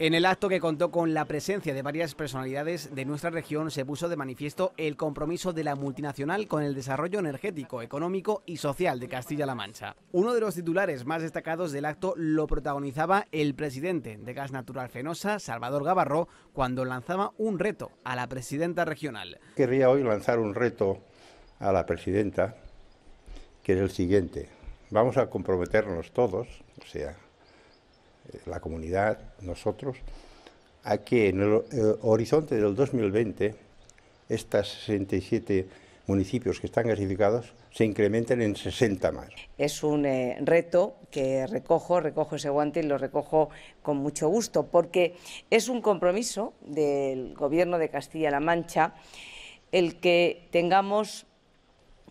En el acto, que contó con la presencia de varias personalidades de nuestra región, se puso de manifiesto el compromiso de la multinacional con el desarrollo energético, económico y social de Castilla-La Mancha. Uno de los titulares más destacados del acto lo protagonizaba el presidente de Gas Natural Fenosa, Salvador Gabarró, cuando lanzaba un reto a la presidenta regional. Querría hoy lanzar un reto a la presidenta, que es el siguiente: vamos a comprometernos todos, o sea, la comunidad, nosotros, a que en el horizonte del 2020 estas 67 municipios que están gasificados se incrementen en 60 más. Es un reto que recojo ese guante y lo recojo con mucho gusto, porque es un compromiso del Gobierno de Castilla-La Mancha el que tengamos,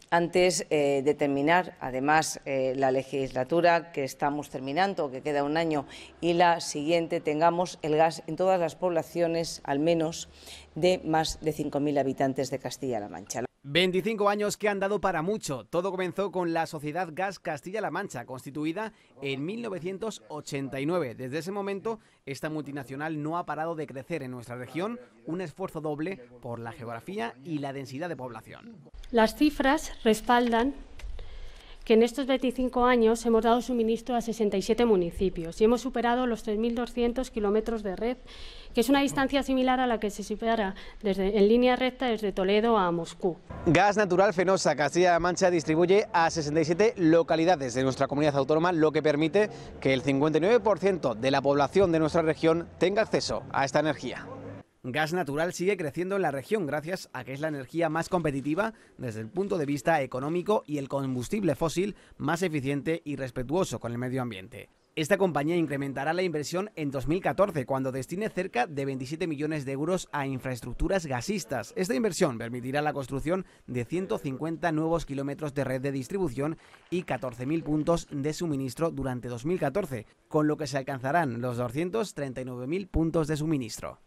antes de terminar, además, la legislatura que estamos terminando, que queda un año, y la siguiente, tengamos el gas en todas las poblaciones, al menos de más de 5.000 habitantes de Castilla-La Mancha. 25 años que han dado para mucho. Todo comenzó con la Sociedad Gas Castilla-La Mancha, constituida en 1989. Desde ese momento, esta multinacional no ha parado de crecer en nuestra región, un esfuerzo doble por la geografía y la densidad de población. Las cifras respaldan que en estos 25 años hemos dado suministro a 67 municipios y hemos superado los 3.200 kilómetros de red, que es una distancia similar a la que se supera en línea recta desde Toledo a Moscú. Gas Natural Fenosa Castilla-La Mancha distribuye a 67 localidades de nuestra comunidad autónoma, lo que permite que el 59% de la población de nuestra región tenga acceso a esta energía. Gas Natural sigue creciendo en la región gracias a que es la energía más competitiva desde el punto de vista económico y el combustible fósil más eficiente y respetuoso con el medio ambiente. Esta compañía incrementará la inversión en 2014, cuando destine cerca de 27 millones de euros a infraestructuras gasistas. Esta inversión permitirá la construcción de 150 nuevos kilómetros de red de distribución y 14.000 puntos de suministro durante 2014, con lo que se alcanzarán los 239.000 puntos de suministro.